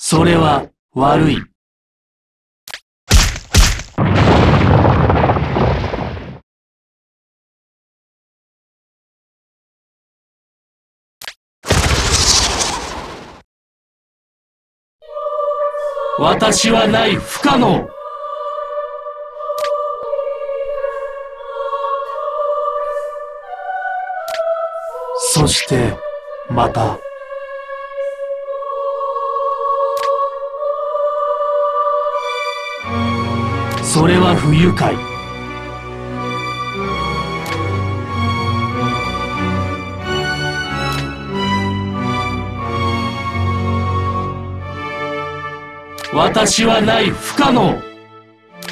それは悪い。私はない、不可能。そしてまた。それは不愉快。私はない、不可能。力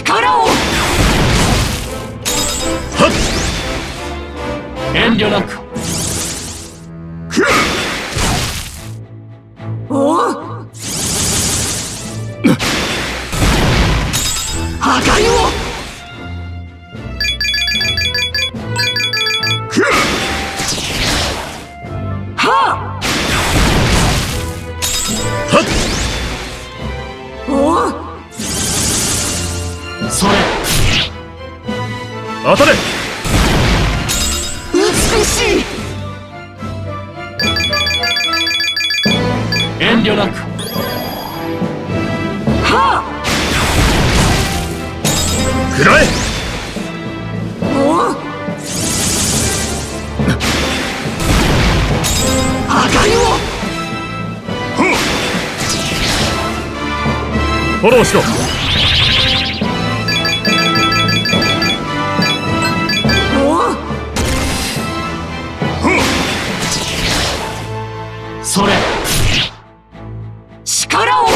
を。遠慮なく。おお。破壊を。それ当たれ。美しい。遠慮なく。はあ。くらえ。お破壊を。フォローしろ。それ力を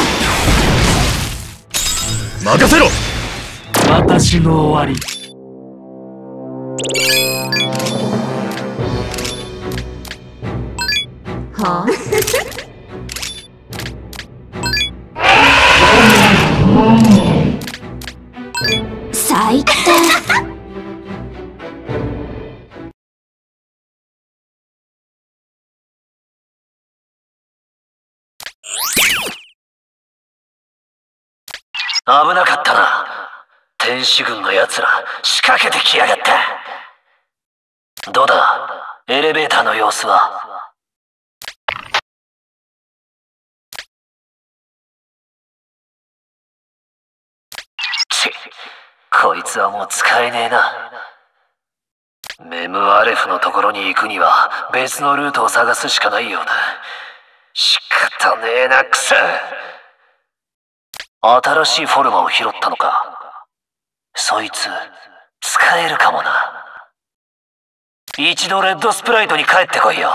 任せろ。私の終わり。は最低。危なかったな。天使軍のやつら仕掛けてきやがって。どうだ、エレベーターの様子は。ちっ、こいつはもう使えねえな。メムアレフのところに行くには別のルートを探すしかないようだ。仕方ねえな、くそ。新しいフォルマを拾ったのか。そいつ使えるかもな。一度レッドスプライトに帰ってこいよ。